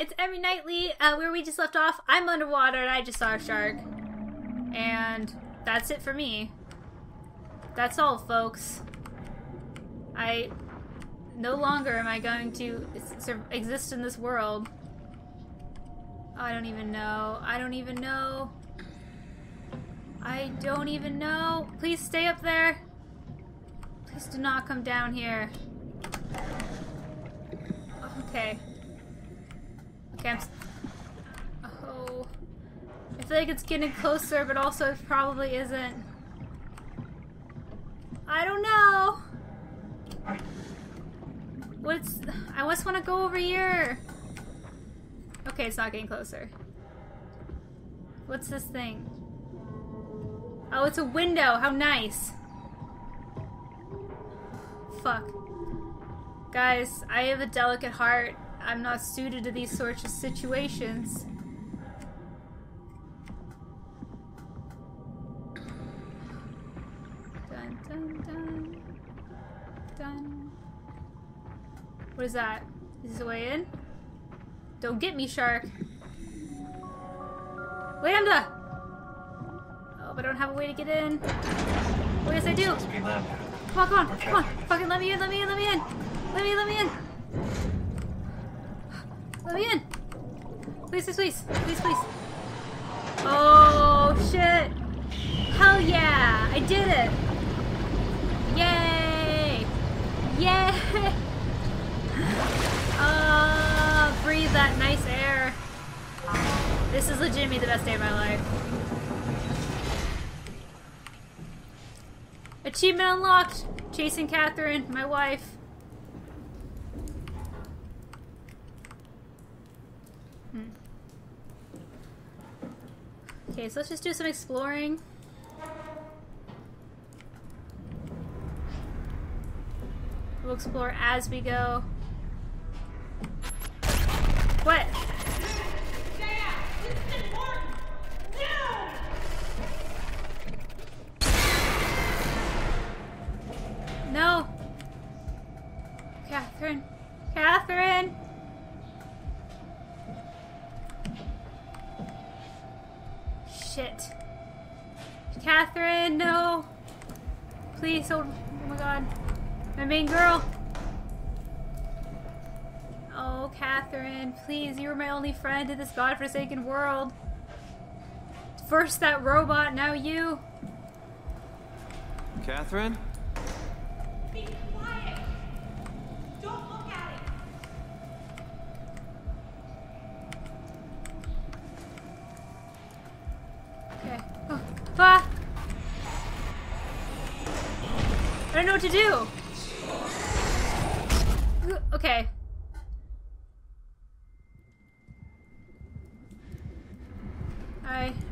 It's Emmy Knightley, where we just left off. I'm underwater and I just saw a shark. And that's it for me. That's all, folks. I... No longer am I going to exist in this world. I don't even know. I don't even know. I don't even know. Please stay up there. Please do not come down here. Okay. Okay, I'm... Oh. I feel like it's getting closer, but also it probably isn't. I don't know. What's... I just want to go over here. Okay, it's not getting closer. What's this thing? Oh, it's a window. How nice. Fuck. Guys, I have a delicate heart. I'm not suited to these sorts of situations. Dun, dun, dun. Dun. What is that? Is this the way in? Don't get me, shark. Lambda! Oh, but I don't have a way to get in. Oh, yes, I do. Come on, come on. Fucking let me in, let me in, let me in. Let me in, let me in. Let me in. Please, please, please. Please, please. Oh, shit. Hell yeah. I did it. Yay. Yay. Breathe that nice air. This is legitimately the best day of my life. Achievement unlocked. Chasing Catherine, my wife. Okay, so let's just do some exploring. We'll explore as we go. What? Yeah, this is important. No. No. Catherine. Catherine. Shit. Catherine, no. Please, oh my god. My main girl. Oh, Catherine, please, you were my only friend in this godforsaken world. First that robot, now you. Catherine? Be quiet. Don't look at it. Okay. Oh, fuck. I don't know what to do. Okay.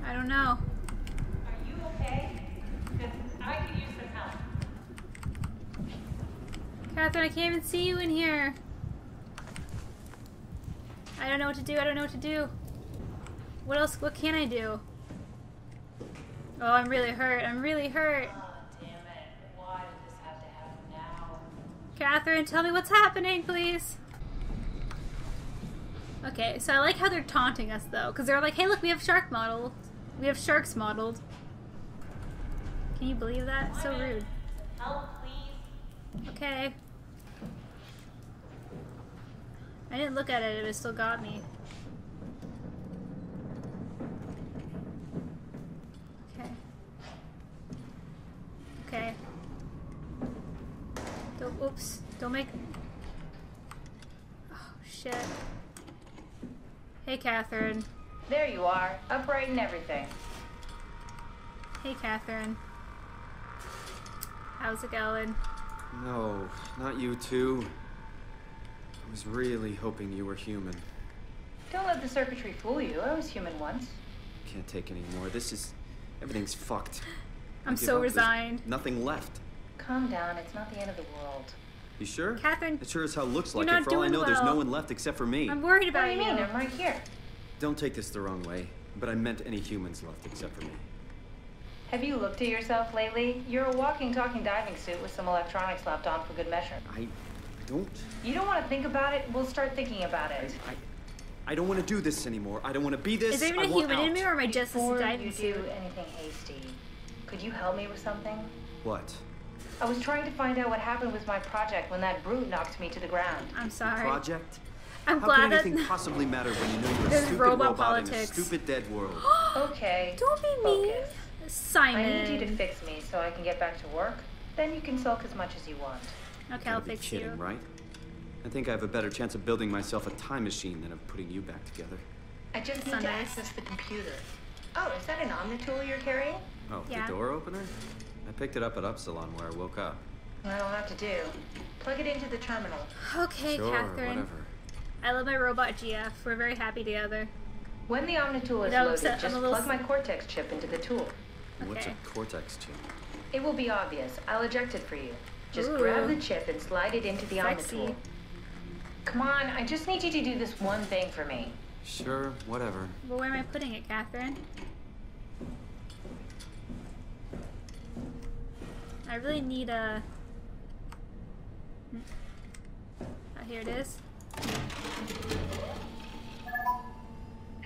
I don't know. Are you okay? Because I could use some help. Catherine, I can't even see you in here. I don't know what to do. I don't know what to do. What else? What can I do? Oh, I'm really hurt. I'm really hurt. Catherine, tell me what's happening, please. Okay, so I like how they're taunting us, though, because they're like, hey, look, we have shark models. We have sharks modeled. Can you believe that? So rude. Help, please. Okay. I didn't look at it, it still got me. Okay. Okay. Don't, oops, don't make... Oh, shit. Hey, Catherine. There you are, upright and everything. Hey, Catherine. How's it going? No, not you too. I was really hoping you were human. Don't let the circuitry fool you. I was human once. Can't take any more. This is... everything's fucked. I'm so resigned. There's nothing left. Calm down. It's not the end of the world. You sure? Catherine, it sure as hell looks like it. For all I know, there's no one left except for me. I'm worried about you. What do you mean? I'm right here. Don't take this the wrong way, but I meant any humans left except for me. Have you looked at yourself lately? You're a walking, talking diving suit with some electronics slapped on for good measure. I don't... You don't want to think about it? We'll start thinking about it. I, I don't want to do this anymore. I don't want to be this. Is there even a human in me, or am I just a diving suit? Anything hasty? Could you help me with something? What? I was trying to find out what happened with my project when that brute knocked me to the ground. I'm sorry. Project? I'm glad that... How can anything possibly matter when you know you're a stupid robot in a stupid dead world? Okay. Don't be mean. Simon. I need you to fix me so I can get back to work. Then you can sulk as much as you want. Okay, I'll fix you. Right? I think I have a better chance of building myself a time machine than of putting you back together. I just need to access the computer. Oh, is that an Omnitool you're carrying? Oh, yeah. The door opener? I picked it up at Upsilon where I woke up. That'll have to do. Plug it into the terminal. Okay, sure, Catherine. Whatever. I love my robot GF. We're very happy together. When the Omnitool is loaded, just plug my Cortex chip into the tool. Okay. What's a Cortex chip? It will be obvious. I'll eject it for you. Just grab the chip and slide it into the Omnitool. Come on, I just need you to do this one thing for me. Sure, whatever. Well, where am I putting it, Catherine? I really need a... Oh, here it is.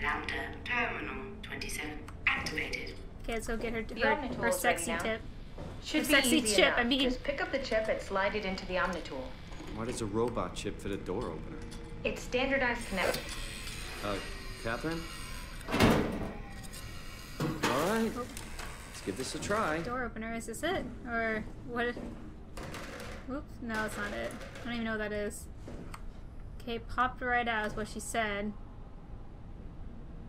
Lambda terminal 27 activated. Okay, let's go get her sexy tip. Should be easy enough. I mean, just pick up the chip and slide it into the Omnitool. Why does a robot chip fit a door opener? It's standardized connector. Catherine? All right. Oh. Give this a try. Door opener, is this it? Or what? Oops, no, it's not it. I don't even know what that is. Okay, popped right out is what she said.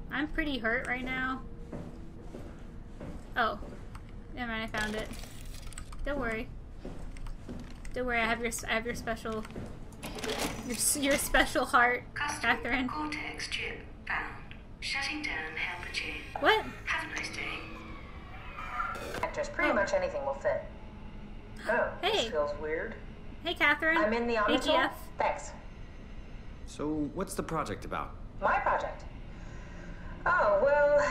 I'm pretty hurt right now. Oh. Never mind, I found it. Don't worry. Don't worry, I have your special... Your special heart, Custom Catherine. Cortex chip found. Shutting down helper chain. What? Have a nice day. Pretty much anything will fit. Oh, hey. This feels weird. Hey, Catherine. I'm in the Omnitool. Thanks. So, what's the project about? My project? Oh, well,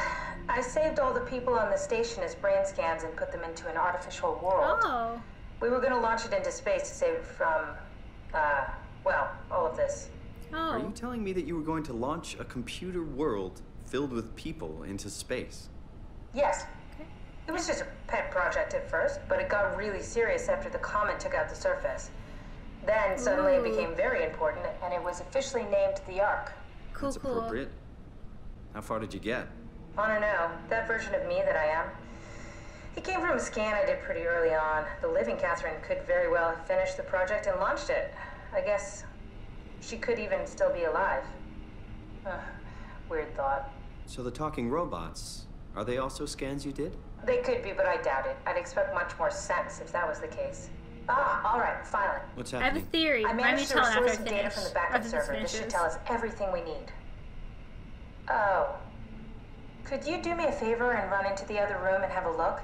I saved all the people on the station as brain scans and put them into an artificial world. Oh. We were going to launch it into space to save it from, well, all of this. Oh. Are you telling me that you were going to launch a computer world filled with people into space? Yes. It was just a pet project at first, but it got really serious after the comet took out the surface. Then suddenly it became very important, and it was officially named the Ark. Cool, that's appropriate. How far did you get? I don't know. That version of me that I am. It came from a scan I did pretty early on. The living Catherine could very well have finished the project and launched it. I guess she could even still be alive. Weird thought. So the talking robots, are they also scans you did? They could be, but I doubt it. I'd expect much more sense if that was the case. Ah, all right, fine. What's happening? I have a theory. I managed to restore some data from the backup server. This should tell us everything we need. Oh. Could you do me a favor and run into the other room and have a look?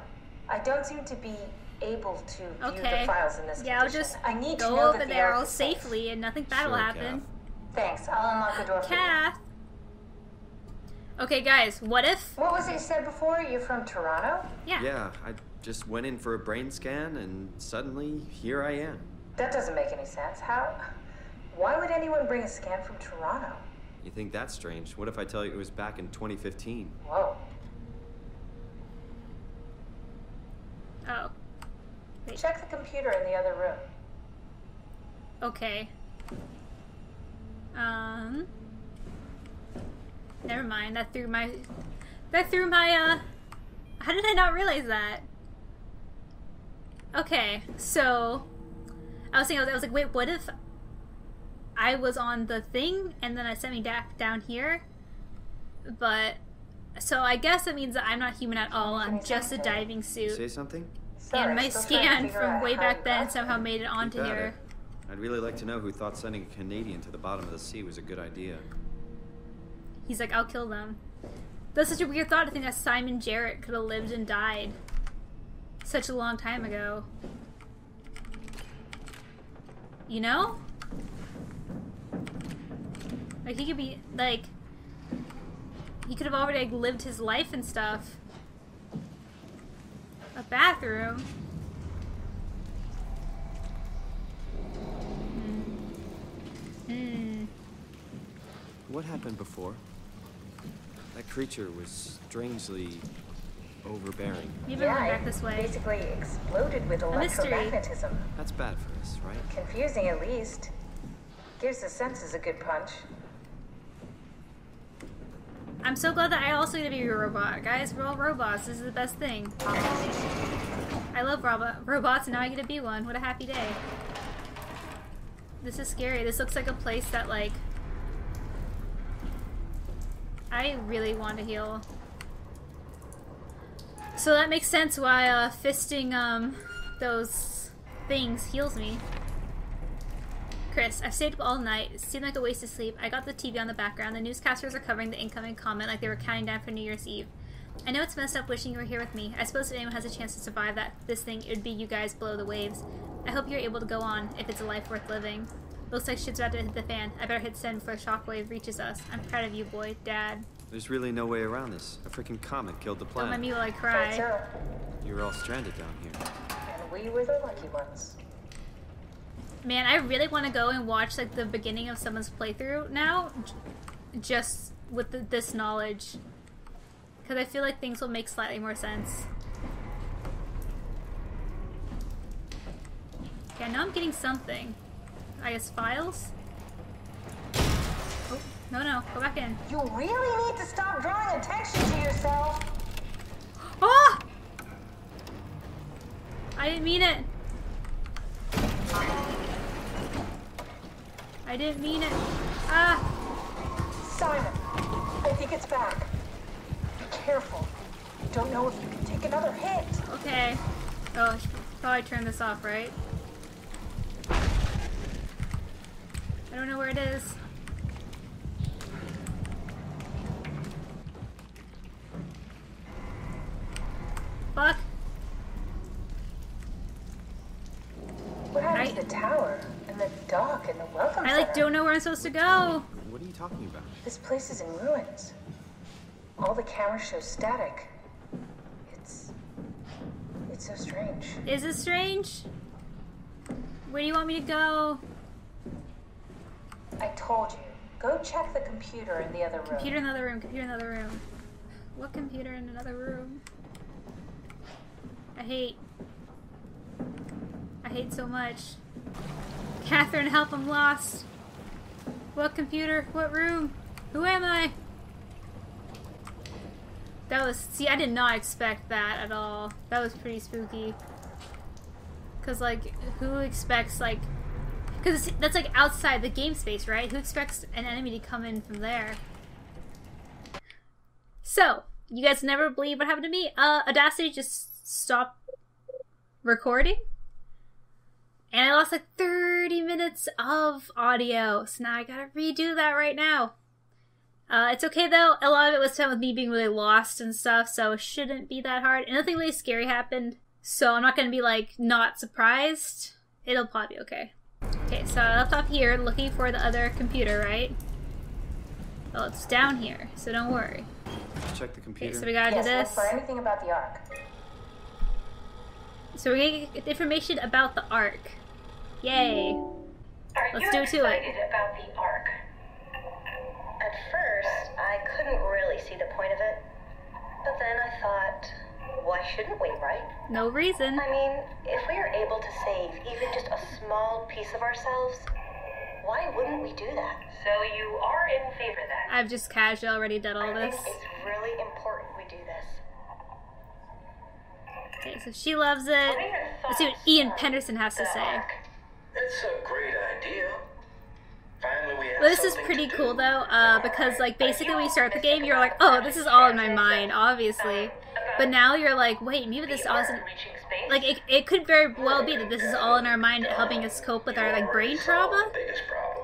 I don't seem to be able to view the files in this condition. I'll just I need to know over that there all safely and nothing bad will happen. Thanks. I'll unlock the door for you. Kath. Okay, guys, what if... What was it you said before? You're from Toronto? Yeah. Yeah, I just went in for a brain scan, and suddenly, here I am. That doesn't make any sense. How... Why would anyone bring a scan from Toronto? You think that's strange? What if I tell you it was back in 2015? Whoa. Oh. Wait. Check the computer in the other room. Okay. Never mind. That threw my. How did I not realize that? Okay, so I was thinking. I was like, wait, what if I was on the thing and then I sent me down here? But so I guess that means that I'm not human at all. I'm just a diving suit. Say something. And my scan from way back then somehow made it onto here. I'd really like to know who thought sending a Canadian to the bottom of the sea was a good idea. He's like, I'll kill them. That's such a weird thought to think that Simon Jarrett could have lived and died such a long time ago. You know? Like, he could be, like... He could have already, like, lived his life and stuff. A bathroom? What happened before? That creature was strangely overbearing. You've been going back this way. Basically exploded with electromagnetism. That's bad for us, right? Confusing at least. Gives the senses a good punch. I'm so glad that I also get to be a robot. Guys, we're all robots. This is the best thing. I love robots and now I get to be one. What a happy day. This is scary. This looks like a place that, like, I really want to heal. So that makes sense why fisting those things heals me. Chris, I've stayed up all night. It seemed like a waste of sleep. I got the TV on the background. The newscasters are covering the incoming comet like they were counting down for New Year's Eve. I know it's messed up wishing you were here with me. I suppose if anyone has a chance to survive this thing, it would be you guys below the waves. I hope you're able to go on, if it's a life worth living. Looks like shit's about to hit the fan. I better hit send before a shockwave reaches us. I'm proud of you, boy. Dad. There's really no way around this. A freaking comet killed the planet. Don't let me while I cry. So. You were all stranded down here. And we were the lucky ones. Man, I really want to go and watch, like, the beginning of someone's playthrough now. Just with this knowledge. Because I feel like things will make slightly more sense. Okay, I know I'm getting something. I guess files? Oh, no, go back in. You really need to stop drawing attention to yourself! Oh! I didn't mean it! I didn't mean it! Ah! Simon, I think it's back. Be careful. Don't know if you can take another hit. Okay. Oh, I should probably turn this off, right? I don't know where it is. Fuck. What happened to the tower and the dock and the welcome center? I like don't know where I'm supposed to go. What are you talking about? This place is in ruins. All the cameras show static. It's so strange. Is it strange? Where do you want me to go? I told you. Go check the computer in the other room. Computer in the other room. Computer in the other room. What computer in another room? I hate so much. Catherine, help! I'm lost. What computer? What room? Who am I? That was... See, I did not expect that at all. That was pretty spooky. Cause, like, who expects, like... Because that's, like, outside the game space, right? Who expects an enemy to come in from there? So, you guys never believe what happened to me. Audacity just stopped recording. And I lost, like, 30 minutes of audio. So now I gotta redo that right now. It's okay, though. A lot of it was spent with me being really lost and stuff, so it shouldn't be that hard. And nothing really scary happened, so I'm not gonna be, like, not surprised. It'll probably be okay. Okay, so I left off here looking for the other computer, right? Well, it's down here, so don't worry. Let's check the computer. Okay, so we gotta do this. Look for anything about the Ark. So we're gonna get information about the Ark. Yay! Let's do it to it. Are you excited about the Ark? At first, I couldn't really see the point of it, but then I thought, why shouldn't we, right? No reason. I mean, if we are able to save even just a small piece of ourselves, why wouldn't we do that? So you are in favor of that? I've just casually already done all this. I think it's really important we do this. Okay, so she loves it. Let's see what Ian Penderson has to say. It's a great idea. Finally, we have well, this is pretty cool, though, because, like, basically when you start the game, you're like, oh, this is all in my mind, obviously. But now you're like, wait, maybe this isn't... Like, it could very well be that this is all in our mind helping us cope with our, like, brain trauma.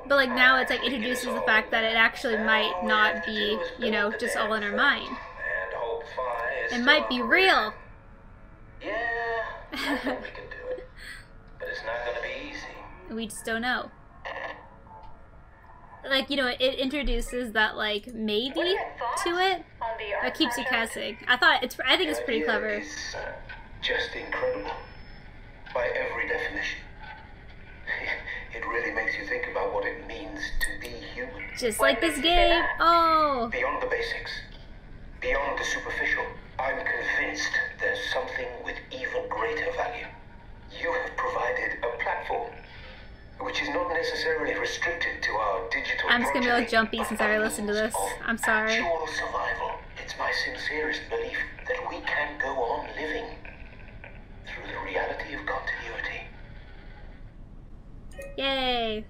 But, like, now it's, like, introduces the fact that it actually might not be, you know, just all in our mind. It might be real. Yeah, we can do it. But it's not going to be easy. We just don't know. Like, you know, it introduces that, like, maybe to it. That keeps you guessing. I think it's pretty clever. It's just incredible. By every definition. It really makes you think about what it means to be human. Just like this game. Oh. Beyond the basics, beyond the superficial, I'm convinced there's something with even greater value. You have provided a platform, which is not necessarily restricted to our digital. I'm just gonna be all jumpy since I listened to this. I'm sorry. Actual survival. It's my sincerest belief that we can go on living through the reality of continuity. Yay!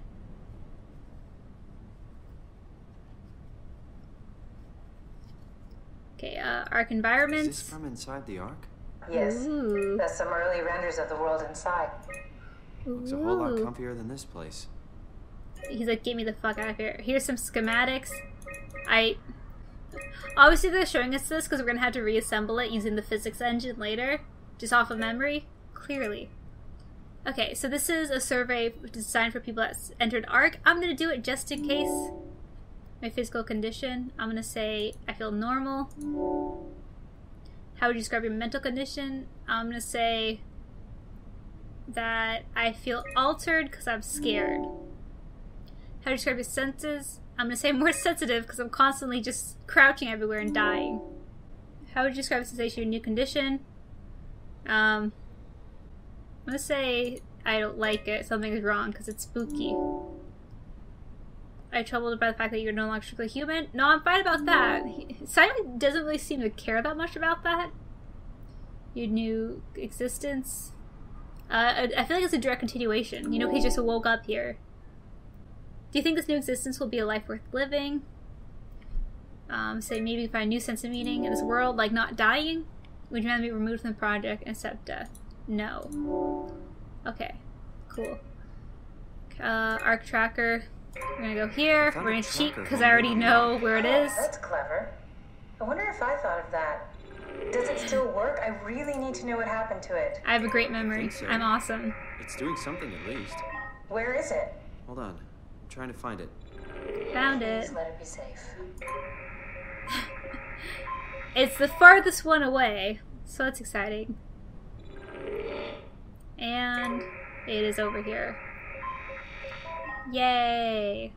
Okay, Ark Environments. Is this from inside the Ark? Yes. Ooh. That's some early renders of the world inside. Looks a whole lot comfier than this place. He's like, get me the fuck out of here. Here's some schematics. Obviously they're showing us this because we're gonna have to reassemble it using the physics engine later. Just off of memory, clearly. Okay, so this is a survey designed for people that entered ARC. I'm gonna do it just in case. My physical condition. I'm gonna say I feel normal. How would you describe your mental condition? I'm gonna say that I feel altered because I'm scared. How do you describe your senses? I'm gonna say more sensitive because I'm constantly just crouching everywhere and dying. How would you describe the sensation of your new condition? I'm gonna say I don't like it, something is wrong because it's spooky. Are you troubled by the fact that you're no longer strictly human? No, I'm fine about that. Simon doesn't really seem to care that much about that. Your new existence. I feel like it's a direct continuation. You know, he just woke up here. Do you think this new existence will be a life worth living? Say maybe you find a new sense of meaning in this world, like not dying? Would you rather be removed from the project and accept death? No. Okay, cool. Arc Tracker. We're gonna go here. We're gonna cheat because I already know where it is. That's clever. I wonder if I thought of that. Does it still work? I really need to know what happened to it. I have a great memory. So. I'm awesome. It's doing something at least. Where is it? Hold on. I'm trying to find it. Found it. Just let it be safe. It's the farthest one away, so that's exciting. And it is over here. Yay.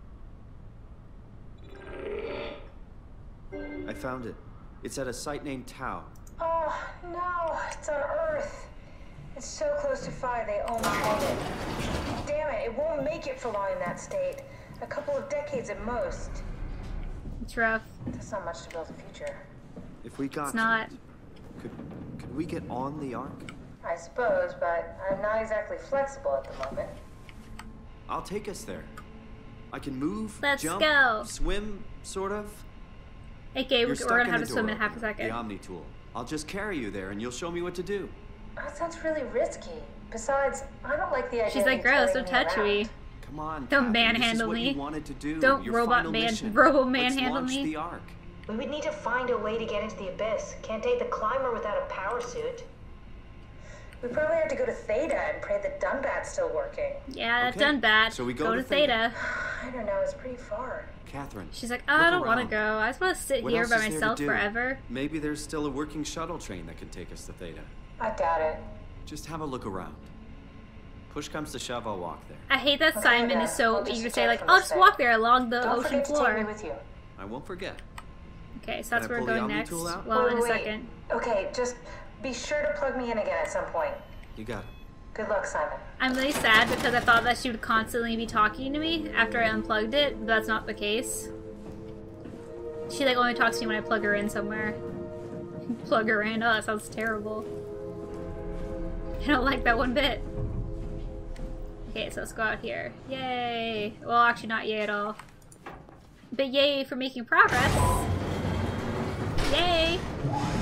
I found it. It's at a site named Tau. Oh, no. It's on Earth. It's so close to Phi, they almost had it. Damn it, it won't make it for long in that state. A couple of decades at most. It's rough. That's not much to build a future. If we got to it, could we get on the Ark? I suppose, but I'm not exactly flexible at the moment. I'll take us there. I can move, jump, swim, sort of. Okay, we're gonna have to swim in half a second. The Omnitool. I'll just carry you there, and you'll show me what to do. That sounds really risky. Besides, I don't like the idea. She's like, gross, don't touch me. Come on, don't manhandle me. Don't robo manhandle me. The Ark. We would need to find a way to get into the abyss. Can't take the climber without a power suit. We probably have to go to Theta and pray that Dunbat's still working. Yeah, okay. Dunbat. So we go to Theta. I don't know, it's pretty far. Catherine. She's like, oh, I don't want to go. I just want to sit here by myself forever. Maybe there's still a working shuttle train that can take us to Theta. I doubt it. Just have a look around. Push comes to shove, I'll walk there. I hate that Simon is so eager to say, like, I'll just walk there along the ocean floor. Take me with you. I won't forget. Okay, so that's where we're going next. Well, in a second. Okay, just be sure to plug me in again at some point. You got it. Good luck, Simon. I'm really sad because I thought that she would constantly be talking to me after I unplugged it, but that's not the case. She, like, only talks to me when I plug her in somewhere. Plug her in? Oh, that sounds terrible. I don't like that one bit. Okay, so let's go out here. Yay! Well, actually not yay at all. But yay for making progress! Yay!